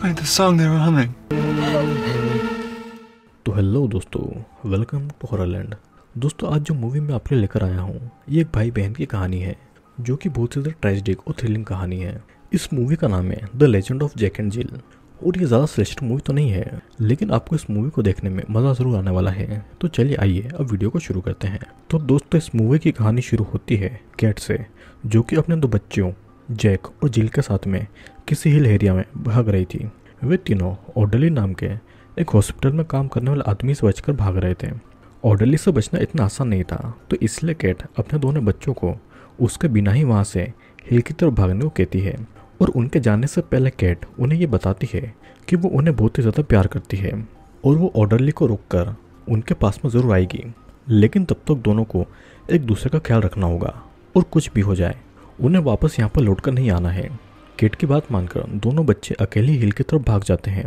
played the song they were humming. तो hello दोस्तों, welcome to horror land. दोस्तों आज जो मूवी मैं आपके लिए लेकर आया हूँ ये एक भाई बहन की कहानी है जो कि बहुत ही ज़्यादा ट्रेजिक और थ्रिलिंग कहानी है। इस मूवी का नाम है the legend of Jack and Jill और ये ज़्यादा स्लेस्टर मूवी तो नहीं है लेकिन आपको इस मूवी को देखने में मज़ा ज़रूर आने वाला है। तो चलिए आइए अब वीडियो को शुरू करते हैं। तो दोस्तों इस मूवी की कहानी शुरू होती है कैट से जो कि अपने दो बच्चों जैक और जिल के साथ में किसी हिल एरिया में भाग रही थी। वे तीनों ऑर्डरली नाम के एक हॉस्पिटल में काम करने वाले आदमी से बचकर भाग रहे थे। ऑर्डरली से बचना इतना आसान नहीं था तो इसलिए कैट अपने दोनों बच्चों को उसके बिना ही वहाँ से हिल की तरफ भागने को कहती है और उनके जाने से पहले कैट उन्हें ये बताती है कि वो उन्हें बहुत ही ज़्यादा प्यार करती है और वो ऑर्डरली को रोककर उनके पास में ज़रूर आएगी लेकिन तब तक दोनों को एक दूसरे का ख्याल रखना होगा और कुछ भी हो जाए उन्हें वापस यहाँ पर लौटकर नहीं आना है। कैट की बात मानकर दोनों बच्चे अकेले हिल की तरफ भाग जाते हैं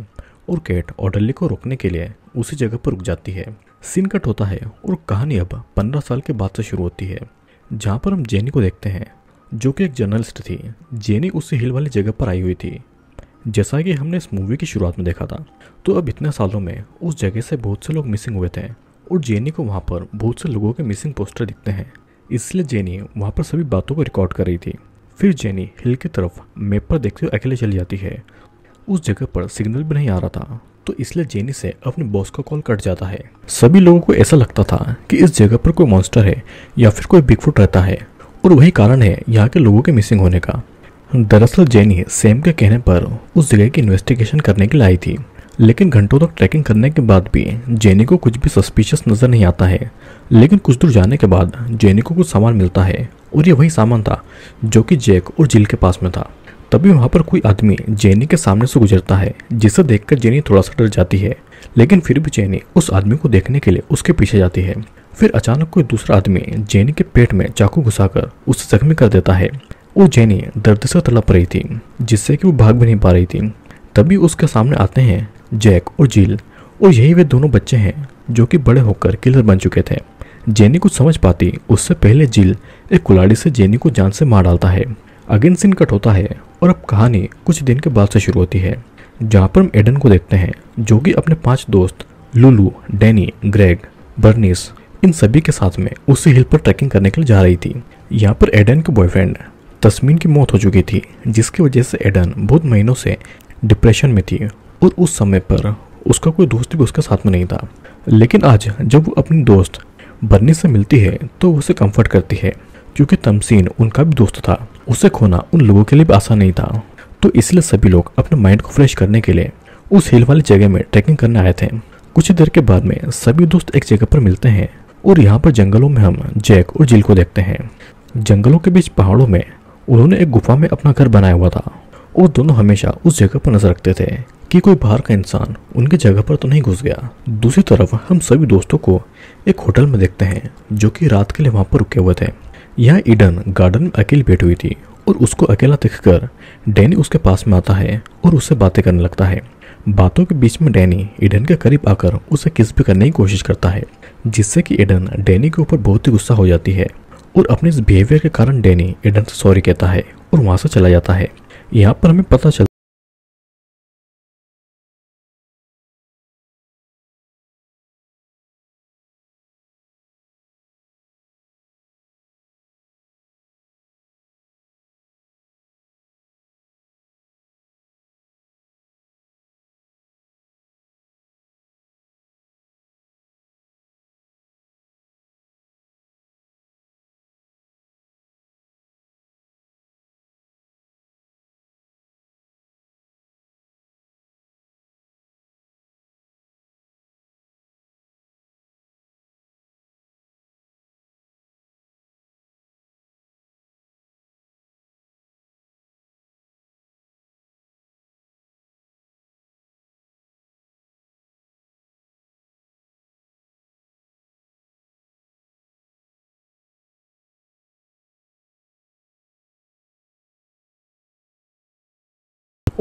और कैट ऑर्डरली को रोकने के लिए उसी जगह पर रुक जाती है। सीन कट होता है और कहानी अब 15 साल के बाद से शुरू होती है जहाँ पर हम जेनी को देखते हैं जो कि एक जर्नलिस्ट थी। जेनी उसी हिल वाली जगह पर आई हुई थी जैसा कि हमने इस मूवी की शुरुआत में देखा था। तो अब इतने सालों में उस जगह से बहुत से लोग मिसिंग हुए थे और जेनी को वहाँ पर बहुत से लोगों के मिसिंग पोस्टर दिखते हैं इसलिए जेनी वहाँ पर सभी बातों को रिकॉर्ड कर रही थी। फिर जेनी हिल की तरफ मैप पर देखते हुए अकेले चली जाती है। उस जगह पर सिग्नल भी नहीं आ रहा था तो इसलिए जेनी से अपने बॉस का कॉल कट जाता है। सभी लोगों को ऐसा लगता था कि इस जगह पर कोई मॉन्स्टर है या फिर कोई बिगफुट रहता है और वही कारण है यहाँ के लोगों के मिसिंग होने का। दरअसल जेनी सैम के कहने पर उस जगह की इन्वेस्टिगेशन करने के लिए आई थी लेकिन घंटों तक ट्रैकिंग करने के बाद भी जेनी को कुछ भी सस्पिशियस नज़र नहीं आता है। लेकिन कुछ दूर जाने के बाद जेनी को कुछ सामान मिलता है और ये वही सामान था जो कि जैक और जिल के पास में था। तभी वहाँ पर कोई आदमी जेनी के सामने से गुजरता है जिसे देखकर जेनी थोड़ा सा डर जाती है लेकिन फिर भी जेनी उस आदमी को देखने के लिए उसके पीछे जाती है। फिर अचानक कोई दूसरा आदमी जेनी के पेट में चाकू घुसाकर उसे जख्मी कर देता है और जेनी दर्द से तड़प रही थी जिससे कि वो भाग भी नहीं पा रही थी। तभी उसके सामने आते हैं जैक और जिल और यही वे दोनों बच्चे हैं जो कि बड़े होकर किलर बन चुके थे। जेनी कुछ समझ पाती उससे पहले जिल एक कुल्हाड़ी से जेनी को जान से मार डालता है। अगेन सीन कट होता है और अब कहानी कुछ दिन के बाद से शुरू होती है जहाँ पर हम एडन को देखते हैं जो कि अपने 5 दोस्त लुलू, डैनी, ग्रेग, बर्नीस इन सभी के साथ में उसी हिल पर ट्रैकिंग करने के लिए जा रही थी। यहाँ पर एडन के बॉयफ्रेंड तस्मीन की मौत हो चुकी थी जिसकी वजह से एडन बहुत महीनों से डिप्रेशन में थी और उस समय पर उसका कोई दोस्त भी उसके साथ में नहीं था। लेकिन आज जब वो अपनी दोस्त बर्नी से मिलती है तो उसे कंफर्ट करती है क्योंकि तमसीन उनका भी दोस्त था। उसे खोना उन लोगों के लिए भी आसान नहीं था तो इसलिए सभी लोग अपने माइंड को फ्रेश करने के लिए उस हिल वाली जगह में ट्रैकिंग करने आए थे। कुछ देर के बाद में सभी दोस्त एक जगह पर मिलते हैं और यहाँ पर जंगलों में हम जैक और जिल को देखते हैं। जंगलों के बीच पहाड़ों में उन्होंने एक गुफा में अपना घर बनाया हुआ था और दोनों हमेशा उस जगह पर नजर रखते थे कि कोई बाहर का इंसान उनकी जगह पर तो नहीं घुस गया। दूसरी तरफ हम सभी दोस्तों को एक होटल में देखते हैं जो कि रात के लिए वहाँ पर रुके हुए थे। यहाँ ईडन गार्डन में अकेली बैठी हुई थी और उसको अकेला देखकर डैनी उसके पास में आता है और उससे बातें करने लगता है। बातों के बीच में डैनी ईडन के करीब आकर उसे किस भी करने की कोशिश करता है जिससे कि ईडन डैनी के ऊपर बहुत ही गुस्सा हो जाती है और अपने इस बिहेवियर के कारण डैनी ईडन से सॉरी कहता है और वहाँ से चला जाता है। यहाँ पर हमें पता चलता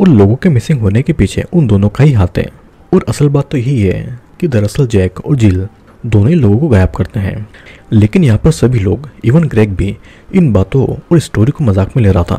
और लोगों के मिसिंग होने के पीछे उन दोनों का ही हाथ है और असल बात तो यही है कि दरअसल जैक और जिल दोनों ही लोगों को गायब करते हैं। लेकिन यहाँ पर सभी लोग इवन ग्रेग भी इन बातों और स्टोरी को मजाक में ले रहा था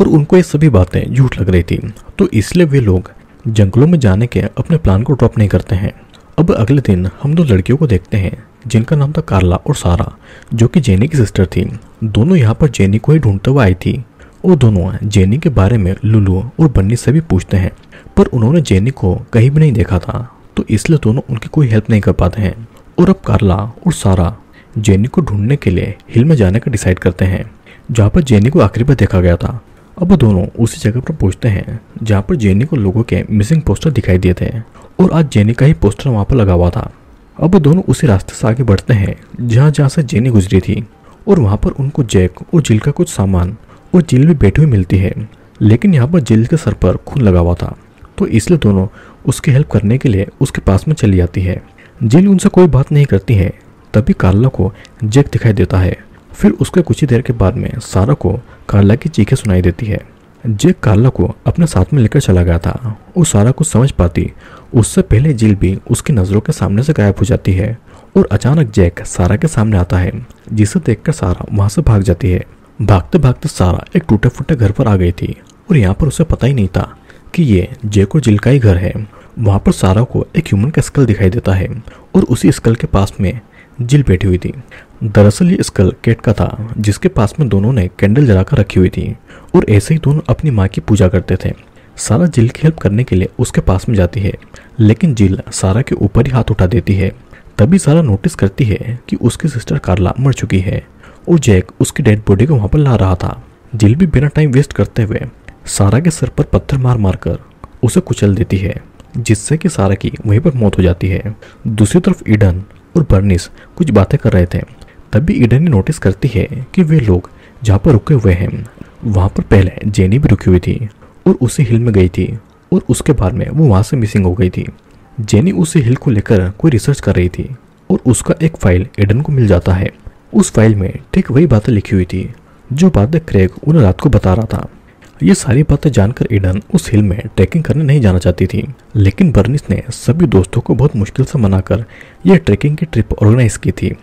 और उनको ये सभी बातें झूठ लग रही थी तो इसलिए वे लोग जंगलों में जाने के अपने प्लान को ड्रॉप नहीं करते हैं। अब अगले दिन हम दो लड़कियों को देखते हैं जिनका नाम था कार्ला और सारा, जो कि जेनी की सिस्टर थी। दोनों यहाँ पर जेनी को ही ढूंढते हुए आई थी और दोनों जेनी के बारे में लुलू और बन्नी से भी पूछते हैं, पर उन्होंने जेनी को कहीं भी नहीं देखा था, तो इसलिए दोनों उनकी कोई हेल्प नहीं कर पाते हैं। और अब कार्ला और सारा जेनी को ढूंढने के लिए हिल में जाने का डिसाइड करते हैं, जहाँ पर जेनी को आखिरी बार देखा गया था। अब दोनों उसी जगह पर पहुँचते हैं जहाँ पर जेनी को लोगों के मिसिंग पोस्टर दिखाई दिए थे, और आज जेनी का ही पोस्टर वहाँ पर लगा हुआ था। अब दोनों उसी रास्ते से आगे बढ़ते हैं जहाँ से जेनी गुजरी थी, और वहाँ पर उनको जैक और जिल का कुछ सामान और जिल भी बैठी हुई मिलती है, लेकिन यहाँ पर जिल के सर पर खून लगा हुआ था, तो इसलिए दोनों उसकी हेल्प करने के लिए उसके पास में चली जाती है। जिल उनसे कोई बात नहीं करती है, तभी कार्ला को जैक दिखाई देता है। फिर उसके कुछ ही देर के बाद में सारा को कार्ला की चीखें सुनाई देती है। जैक कार्ला को अपने साथ में लेकर चला गया था और सारा कुछ समझ पाती उससे पहले जिल भी उसकी नज़रों के सामने से गायब हो जाती है, और अचानक जैक सारा के सामने आता है, जिसे देखकर सारा वहाँ से भाग जाती है। भागते भागते सारा एक टूटे फूटे घर पर आ गई थी, और यहाँ पर उसे पता ही नहीं था कि ये जैक और जिल का ही घर है। वहाँ पर सारा को एक ह्यूमन का स्कल दिखाई देता है, और उसी स्कल के पास में जिल बैठी हुई थी। दरअसल ये स्कल केट का था, जिसके पास में दोनों ने कैंडल जलाकर रखी हुई थी, और ऐसे ही दोनों अपनी माँ की पूजा करते थे। सारा जिल की हेल्प करने के लिए उसके पास में जाती है, लेकिन जिल सारा के ऊपर ही हाथ उठा देती है। तभी सारा नोटिस करती है कि उसकी सिस्टर कार्ला मर चुकी है, और जैक उसकी डेड बॉडी को वहाँ पर ला रहा था। जिल भी बिना टाइम वेस्ट करते हुए सारा के सर पर पत्थर मार मार कर उसे कुचल देती है, जिससे कि सारा की वहीं पर मौत हो जाती है। दूसरी तरफ ईडन और बर्निस कुछ बातें कर रहे थे, तभी ईडन ने नोटिस करती है कि वे लोग जहाँ पर रुके हुए हैं वहाँ पर पहले जेनी भी रुकी हुई थी, और उसी हिल में गई थी, और उसके बाद में वो वहाँ से मिसिंग हो गई थी। जेनी उसी हिल को लेकर कोई रिसर्च कर रही थी, और उसका एक फाइल ईडन को मिल जाता है। उस फाइल में ठीक वही बातें लिखी हुई थी जो बातें क्रेग उन्हें रात को बता रहा था। ये सारी बातें जानकर ईडन उस हिल में ट्रैकिंग करने नहीं जाना चाहती थी, लेकिन बर्निस ने सभी दोस्तों को बहुत मुश्किल से मनाकर यह ट्रैकिंग की ट्रिप ऑर्गेनाइज की थी,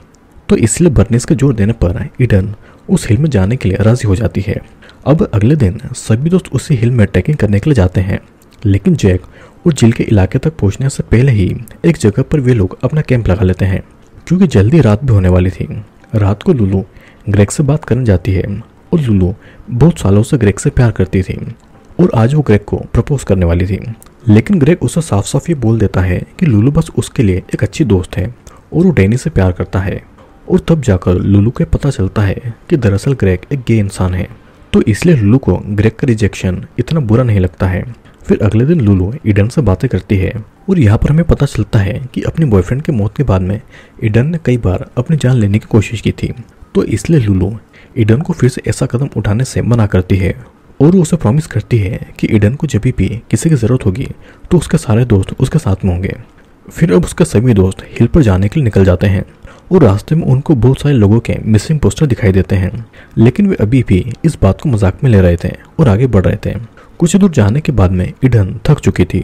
तो इसलिए बर्निस के जोर देने पर ईडन उस हिल में जाने के लिए राजी हो जाती है। अब अगले दिन सभी दोस्त उसी हिल में ट्रैकिंग करने के लिए जाते हैं, लेकिन जैक और जिल के इलाके तक पहुँचने से पहले ही एक जगह पर वे लोग अपना कैंप लगा लेते हैं, क्योंकि जल्दी रात भी होने वाली थी। रात को लुलू ग्रेग से बात करने जाती है, और लुलू बहुत सालों से ग्रेग से प्यार करती थी, और आज वो ग्रेग को प्रपोज करने वाली थी, लेकिन ग्रेग उसे साफ साफ ये बोल देता है कि लुलू बस उसके लिए एक अच्छी दोस्त है, और वो डैनी से प्यार करता है। और तब जाकर लुलू को पता चलता है कि दरअसल ग्रेग एक गे इंसान है, तो इसलिए लुलू को ग्रेग का रिजेक्शन इतना बुरा नहीं लगता है। फिर अगले दिन लुलू ईडन से बातें करती है, और यहाँ पर हमें पता चलता है कि अपने बॉयफ्रेंड के मौत के बाद में ईडन ने कई बार अपनी जान लेने की कोशिश की थी, तो इसलिए लुलू ईडन को फिर से ऐसा कदम उठाने से मना करती है, और वो उसे प्रॉमिस करती है कि ईडन को जब भी किसी की ज़रूरत होगी तो उसके सारे दोस्त उसके साथ में होंगे। फिर अब उसके सभी दोस्त हिल पर जाने के लिए निकल जाते हैं, और रास्ते में उनको बहुत सारे लोगों के मिसिंग पोस्टर दिखाई देते हैं, लेकिन वे अभी भी इस बात को मजाक में ले रहे थे और आगे बढ़ रहे थे। कुछ दूर जाने के बाद में ईडन थक चुकी थी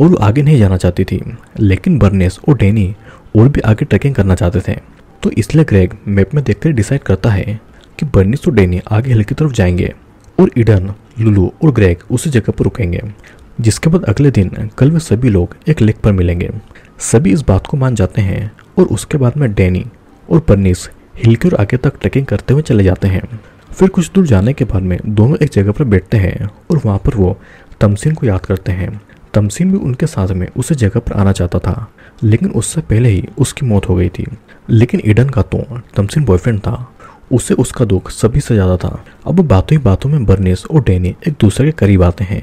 और आगे नहीं जाना चाहती थी, लेकिन बर्निस और डैनी और भी आगे ट्रैकिंग करना चाहते थे, तो इसलिए ग्रेग मैप में देखकर डिसाइड करता है कि बर्निस और डैनी आगे हिल की तरफ जाएंगे, और ईडन, लुलू और ग्रेग उसी जगह पर रुकेंगे। जिसके बाद अगले दिन कल वे सभी लोग एक लेक पर मिलेंगे। सभी इस बात को मान जाते हैं, और उसके बाद में डैनी और बर्निस हिल की ओर आगे तक ट्रैकिंग करते हुए चले जाते हैं। फिर कुछ दूर जाने के बाद में दोनों एक जगह पर बैठते हैं, और वहाँ पर वो तमसीन को याद करते हैं। तमसीन भी उनके साथ में उसी जगह पर आना चाहता था, लेकिन उससे पहले ही उसकी मौत हो गई थी। लेकिन ईडन का तो तमसीन बॉयफ्रेंड था, उसे उसका दुख सभी से ज़्यादा था। अब बातों ही बातों में बर्निस और डैनी एक दूसरे के करीब आते हैं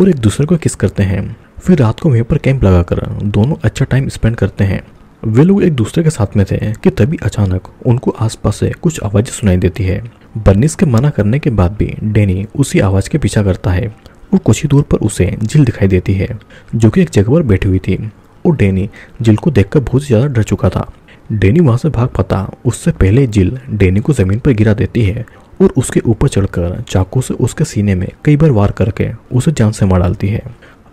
और एक दूसरे को किस करते हैं। फिर रात को वहीं पर कैंप लगाकर दोनों अच्छा टाइम स्पेंड करते हैं। वे लोग एक दूसरे के साथ में थे कि तभी अचानक उनको आसपास से कुछ आवाज़ें सुनाई देती है। बर्निस के मना करने के बाद भी डैनी उसी आवाज़ के पीछा करता है, और कुछ ही दूर पर उसे जिल दिखाई देती है जो कि एक जगह पर बैठी हुई थी, और डैनी जिल को देखकर बहुत ज़्यादा डर चुका था। डैनी वहाँ से भाग पाता उससे पहले जिल डैनी को ज़मीन पर गिरा देती है, और उसके ऊपर चढ़कर चाकू से उसके सीने में कई बार वार करके उसे जान से मार डालती है।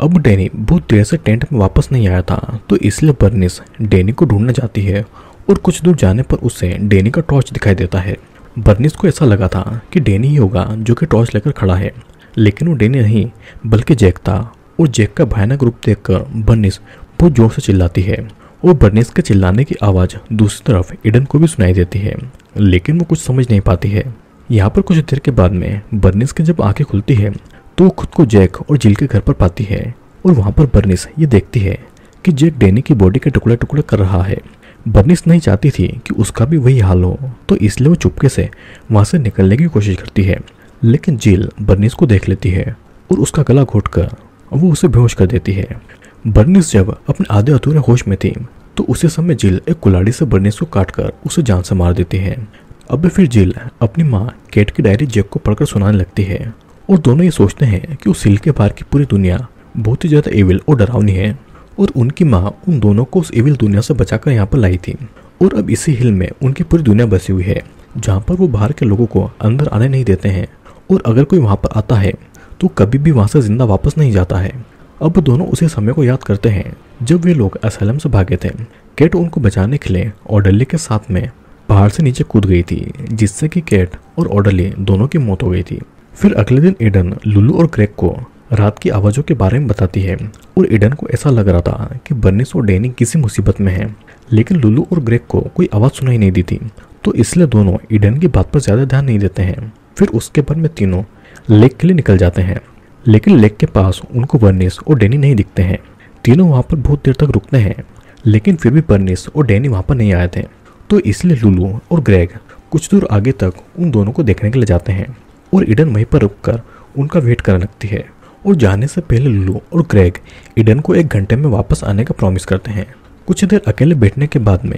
अब डैनी बहुत देर से टेंट में वापस नहीं आया था, तो इसलिए बर्निस डैनी को ढूंढने जाती है, और कुछ दूर जाने पर उसे डैनी का टॉर्च दिखाई देता है। बर्निस को ऐसा लगा था कि डैनी ही होगा जो कि टॉर्च लेकर खड़ा है, लेकिन वो डैनी नहीं बल्कि जैक था, और जैक का भयानक रूप देखकर बर्निस बहुत जोर से चिल्लाती है और बर्निस के चिल्लाने की आवाज़ दूसरी तरफ एडन को भी सुनाई देती है, लेकिन वो कुछ समझ नहीं पाती है। यहाँ पर कुछ देर के बाद में बर्निस की जब आंखें खुलती है तो खुद को जैक और जिल के घर पर पाती है और वहाँ पर बर्निस ये देखती है कि जैक डैनी की बॉडी के टुकड़े टुकड़े कर रहा है। बर्निस नहीं चाहती थी कि उसका भी वही हाल हो, तो इसलिए वो चुपके से वहाँ से निकलने की कोशिश करती है, लेकिन जिल बर्निस को देख लेती है और उसका गला घोटकर वो उसे बेहोश कर देती है। बर्निस जब अपने आधे अधूरे होश में थी तो उसी समय जिल एक कुल्हाड़ी से बर्निस को काटकर उसे जान से मार देती है। अब फिर जिल अपनी माँ केट की डायरी जैक को पढ़कर सुनाने लगती है और दोनों ये सोचते हैं कि उस सील के बाहर की पूरी दुनिया बहुत ही ज़्यादा एविल और डरावनी है और उनकी माँ उन दोनों को उस एविल दुनिया से बचाकर यहाँ पर लाई थी और अब इसी हिल में उनकी पूरी दुनिया बसी हुई है जहाँ पर वो बाहर के लोगों को अंदर आने नहीं देते हैं और अगर कोई वहाँ पर आता है तो कभी भी वहाँ से जिंदा वापस नहीं जाता है। अब दोनों उसी समय को याद करते हैं जब वे लोग असाइलम से भागे थे। केट उनको बचाने के लिए ऑर्डरली के साथ में पहाड़ से नीचे कूद गई थी, जिससे कि केट और ऑर्डरली दोनों की मौत हो गई थी। फिर अगले दिन एडन लुलू और ग्रेग को रात की आवाज़ों के बारे में बताती है और एडन को ऐसा लग रहा था कि बर्निस और डैनी किसी मुसीबत में हैं, लेकिन लुलू और ग्रेग को कोई आवाज़ सुनाई नहीं दी थी, तो इसलिए दोनों एडन की बात पर ज़्यादा ध्यान नहीं देते हैं। फिर उसके बाद में तीनों लेक के लिए निकल जाते हैं, लेकिन लेक के पास उनको बर्निस और डैनी नहीं दिखते हैं। तीनों वहाँ पर बहुत देर तक रुकते हैं, लेकिन फिर भी बर्निस और डैनी वहाँ पर नहीं आए थे, तो इसलिए लुलू और ग्रेग कुछ दूर आगे तक उन दोनों को देखने के लिए जाते हैं और एडन वहीं पर रुककर उनका वेट करने लगती है। और जाने से पहले लुलू और ग्रेग एडन को 1 घंटे में वापस आने का प्रॉमिस करते हैं। कुछ देर अकेले बैठने के बाद में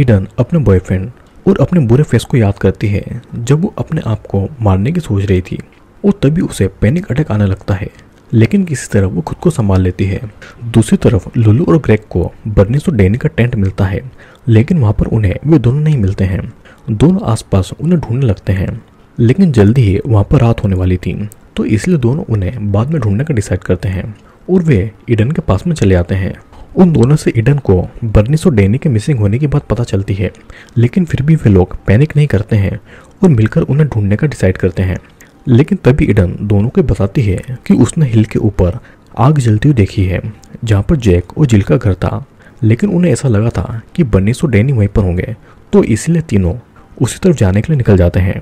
एडन अपने बॉयफ्रेंड और अपने बुरे फेस को याद करती है जब वो अपने आप को मारने की सोच रही थी और तभी उसे पैनिक अटैक आने लगता है, लेकिन किसी तरह वो खुद को संभाल लेती है। दूसरी तरफ लुलू और ग्रेग को बर्निस और डैनी का टेंट मिलता है, लेकिन वहाँ पर उन्हें वे दोनों नहीं मिलते हैं। दोनों आसपास उन्हें ढूंढने लगते हैं, लेकिन जल्दी ही वहाँ पर रात होने वाली थी, तो इसलिए दोनों उन्हें बाद में ढूंढने का डिसाइड करते हैं और वे एडन के पास में चले आते हैं। उन दोनों से एडन को बर्निस और डैनी के मिसिंग होने की बात पता चलती है, लेकिन फिर भी वे लोग पैनिक नहीं करते हैं और मिलकर उन्हें ढूंढने का डिसाइड करते हैं। लेकिन तभी एडन दोनों को बताती है कि उसने हिल के ऊपर आग जलती हुई देखी है जहाँ पर जैक और जिल का घर था, लेकिन उन्हें ऐसा लगा था कि बर्निस और डैनी वहीं पर होंगे, तो इसलिए तीनों उसी तरफ जाने के लिए निकल जाते हैं।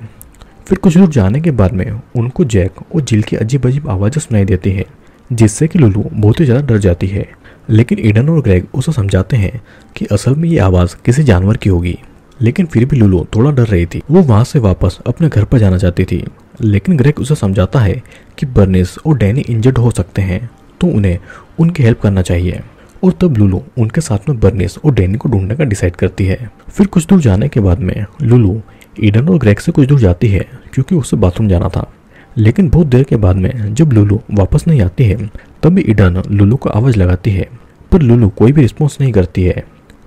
फिर कुछ दूर जाने के बाद में उनको जैक और जिल की अजीब अजीब आवाज़ें सुनाई देती है, जिससे कि लुलू बहुत ही ज़्यादा डर जाती है, लेकिन एडन और ग्रेग उसे समझाते हैं कि असल में ये आवाज़ किसी जानवर की होगी। लेकिन फिर भी लुलू थोड़ा डर रही थी, वो वहाँ से वापस अपने घर पर जाना चाहती थी, लेकिन ग्रेग उसे समझाता है कि बर्निस और डैनी इंजर्ड हो सकते हैं तो उन्हें उनकी हेल्प करना चाहिए। और तब लुलू उनके साथ में बर्निस और डैनी को ढूंढने का डिसाइड करती है। फिर कुछ दूर जाने के बाद में लुलू एडन और ग्रेग से कुछ दूर जाती है क्योंकि उसे बाथरूम जाना था, लेकिन बहुत देर के बाद में जब लुलू वापस नहीं आती है तभी एडन लुलू को आवाज़ लगाती है, पर लुलू कोई भी रिस्पॉन्स नहीं करती है,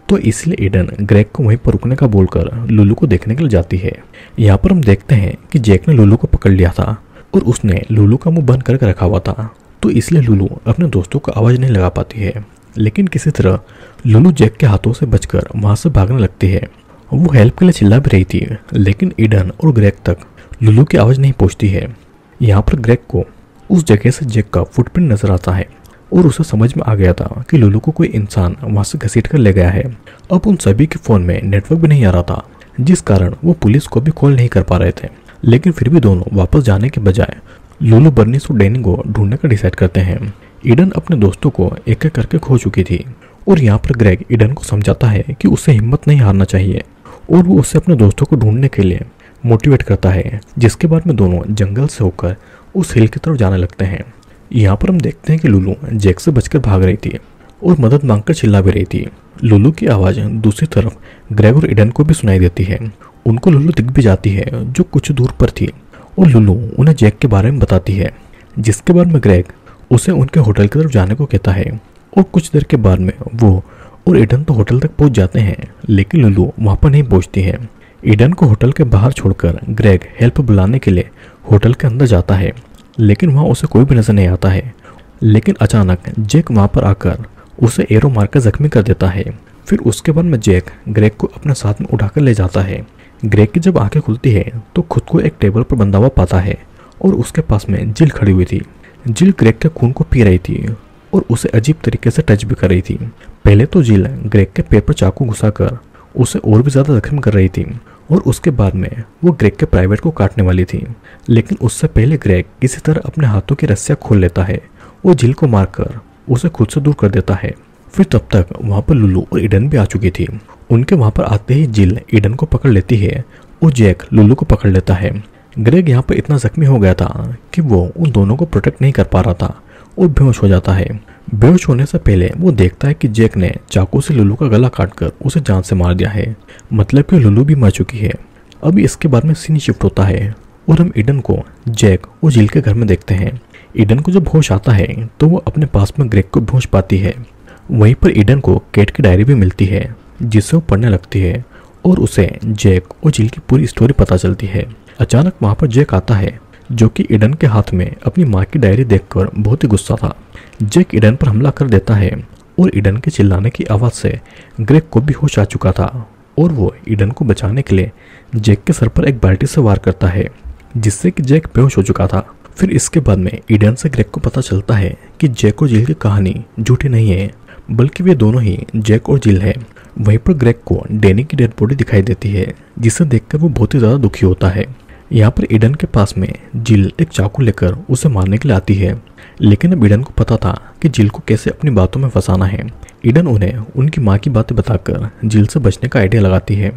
तो इसलिए एडन ग्रेग को वहीं पर रुकने का बोलकर लुलू को देखने के लिए जाती है। यहाँ पर हम देखते हैं कि जैक ने लुलू को पकड़ लिया था और उसने लुलू का मुँह बंद करके रखा हुआ था, तो इसलिए लुलू अपने दोस्तों को आवाज़ नहीं लगा पाती है, लेकिन किसी तरह लुलू जैक के हाथों से बचकर वहाँ से भागने लगती है। वो हेल्प के लिए चिल्ला भी रही थी, लेकिन एडन और ग्रेग तक लुलू की आवाज़ नहीं पहुंचती है। यहाँ पर ग्रेग को उस जगह से जैक का फुटप्रिंट नजर आता है और उसे समझ में आ गया था कि लुलू को कोई इंसान वहाँ से घसीट कर ले गया है। अब उन सभी के फ़ोन में नेटवर्क भी नहीं आ रहा था, जिस कारण वो पुलिस को भी कॉल नहीं कर पा रहे थे, लेकिन फिर भी दोनों वापस जाने के बजाय लुलू बर्निस और डैनी को ढूंढने का डिसाइड करते हैं। एडन अपने दोस्तों को एक एक करके खो चुकी थी और यहाँ पर ग्रेग एडन को समझाता है कि उसे हिम्मत नहीं हारना चाहिए और वो उसे अपने दोस्तों को ढूंढने के लिए मोटिवेट करता है, जिसके बाद में दोनों जंगल से होकर उस हिल की तरफ जाने लगते हैं। यहाँ पर हम देखते हैं कि लुलू जैक से बचकर भाग रही थी और मदद मांगकर चिल्ला भी रही थी। लुलू की आवाज़ दूसरी तरफ ग्रेग और एडन को भी सुनाई देती है। उनको लुलू दिख भी जाती है जो कुछ दूर पर थी और लुलू उन्हें जैक के बारे में बताती है, जिसके बाद में ग्रेग उसे उनके होटल की तरफ जाने को कहता है और कुछ देर के बाद में वो और एडन तो होटल तक पहुंच जाते हैं, लेकिन लुलू वहाँ पर नहीं पहुंचती है। एडन को होटल के बाहर छोड़कर ग्रेग हेल्प बुलाने के लिए होटल के अंदर जाता है, लेकिन वहाँ उसे कोई भी नजर नहीं आता है। लेकिन अचानक जैक वहाँ पर आकर उसे एरो मारकर जख्मी कर देता है। फिर उसके बाद में जैक ग्रेग को अपने साथ में उठाकर ले जाता है। ग्रेग की जब आंखें खुलती है तो खुद को एक टेबल पर बंधा हुआ पाता है और उसके पास में जिल खड़ी हुई थी। जिल ग्रेग के खून को पी रही थी और उसे अजीब तरीके से टच भी कर रही थी। पहले तो जिल ग्रेग के पैर पर चाकू घुसाकर उसे और भी ज़्यादा जख्म कर रही थी और उसके बाद में वो ग्रेग के प्राइवेट को काटने वाली थी, लेकिन उससे पहले ग्रेग किसी तरह अपने हाथों की रस्सियाँ खोल लेता है और जिल को मारकर उसे खुद से दूर कर देता है। फिर तब तक वहाँ पर लुलू और ईडन भी आ चुकी थी। उनके वहाँ पर आते ही जिल ईडन को पकड़ लेती है और जैक लुलू को पकड़ लेता है। ग्रेग यहाँ पर इतना जख्मी हो गया था कि वो उन दोनों को प्रोटेक्ट नहीं कर पा रहा था और बेहोश हो जाता है। बेहोश होने से पहले वो देखता है कि जैक ने चाकू से लुलू का गला काटकर उसे जान से मार दिया है, मतलब कि लुलू भी मर चुकी है। अभी इसके बाद में सीन शिफ्ट होता है और हम ईडन को जैक और जिल के घर में देखते हैं। ईडन को जब होश आता है तो वो अपने पास में ग्रेग को बेहोश पाती है। वहीं पर ईडन को केट की डायरी भी मिलती है जिसे वो पढ़ने लगती है और उसे जैक और जिल की पूरी स्टोरी पता चलती है। अचानक वहाँ पर जैक आता है जो कि ईडन के हाथ में अपनी माँ की डायरी देखकर बहुत ही गुस्सा था। जैक ईडन पर हमला कर देता है और ईडन के चिल्लाने की आवाज़ से ग्रेग को भी होश आ चुका था और वो ईडन को बचाने के लिए जैक के सर पर एक बाल्टी से वार करता है जिससे कि जैक बेहोश हो चुका था। फिर इसके बाद में ईडन से ग्रेग को पता चलता है कि जैक और जिल की कहानी झूठी नहीं है बल्कि वे दोनों ही जैक और जिल है। वहीं पर ग्रेग को डैनी की डेड बॉडी दिखाई देती है जिसे देखकर वो बहुत ही ज़्यादा दुखी होता है। यहाँ पर ईडन के पास में जिल एक चाकू लेकर उसे मारने के लिए आती है, लेकिन अब ईडन को पता था कि जिल को कैसे अपनी बातों में फंसाना है। ईडन उन्हें उनकी माँ की बातें बताकर जिल से बचने का आइडिया लगाती है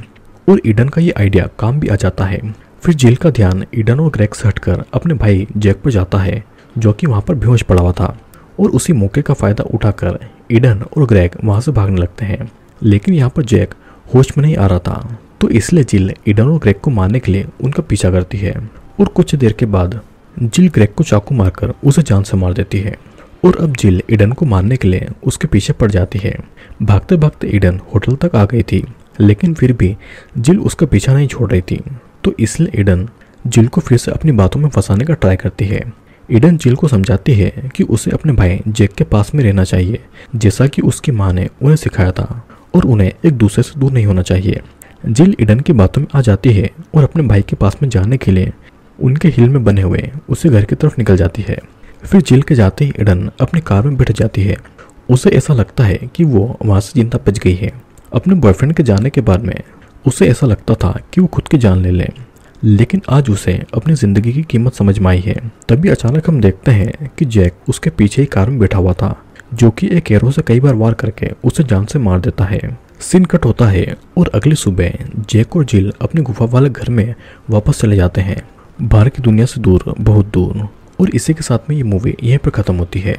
और ईडन का ये आइडिया काम भी आ जाता है। फिर जिल का ध्यान ईडन और ग्रेग से हटकर अपने भाई जैक पर जाता है जो कि वहाँ पर बेहोश पड़ा हुआ था और उसी मौके का फ़ायदा उठाकर ईडन और ग्रेग वहाँ से भागने लगते हैं। लेकिन यहाँ पर जैक होश में नहीं आ रहा था तो इसलिए जिल ईडन और ग्रेग को मारने के लिए उनका पीछा करती है और कुछ देर के बाद जिल ग्रेग को चाकू मारकर उसे जान से मार देती है और अब जिल ईडन को मारने के लिए उसके पीछे पड़ जाती है। भागते भागते ईडन होटल तक आ गई थी, लेकिन फिर भी जिल उसका पीछा नहीं छोड़ रही थी तो इसलिए ईडन जिल को फिर से अपनी बातों में फंसाने का ट्राई करती है। ईडन जिल को समझाती है कि उसे अपने भाई जैक के पास में रहना चाहिए जैसा कि उसकी माँ ने उन्हें सिखाया था और उन्हें एक दूसरे से दूर नहीं होना चाहिए। जिल ईडन की बातों में आ जाती है और अपने भाई के पास में जाने के लिए उनके हिल में बने हुए उसे घर की तरफ निकल जाती है। फिर जिल के जाते ही ईडन अपनी कार में बैठ जाती है। उसे ऐसा लगता है कि वो वहाँ से जिंदा बच गई है। अपने बॉयफ्रेंड के जाने के बाद में उसे ऐसा लगता था कि वो खुद की जान ले ले, लेकिन आज उसे अपनी ज़िंदगी की कीमत समझ में आई है। तभी अचानक हम देखते हैं कि जैक उसके पीछे ही कार में बैठा हुआ था जो कि एक एरो से कई बार वार करके उसे जान से मार देता है। सीन कट होता है और अगली सुबह जैक और जिल अपनी गुफा वाले घर में वापस चले जाते हैं, बाहर की दुनिया से दूर, बहुत दूर। और इसी के साथ में ये मूवी यहीं पर ख़त्म होती है।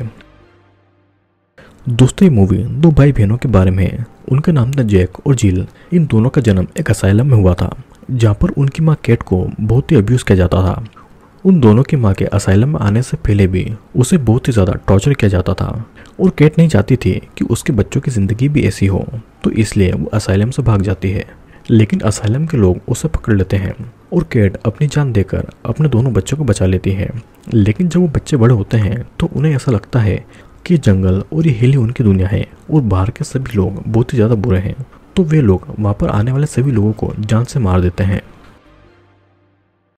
दोस्तों, ये मूवी दो भाई बहनों के बारे में है। उनका नाम था जैक और जिल। इन दोनों का जन्म एक असाइलम में हुआ था जहाँ पर उनकी माँ केट को बहुत ही अब्यूज़ किया जाता था। उन दोनों की माँ के असाइलम में आने से पहले भी उसे बहुत ही ज़्यादा टॉर्चर किया जाता था और केट नहीं चाहती थी कि उसके बच्चों की ज़िंदगी भी ऐसी हो, तो इसलिए वो असाइलम से भाग जाती है। लेकिन असाइलम के लोग उसे पकड़ लेते हैं और केट अपनी जान देकर अपने दोनों बच्चों को बचा लेती है। लेकिन जब वो बच्चे बड़े होते हैं तो उन्हें ऐसा लगता है कि जंगल और ये हिल ही उनकी दुनिया है और बाहर के सभी लोग बहुत ही ज़्यादा बुरे हैं, तो वे लोग वहाँ पर आने वाले सभी लोगों को जान से मार देते हैं।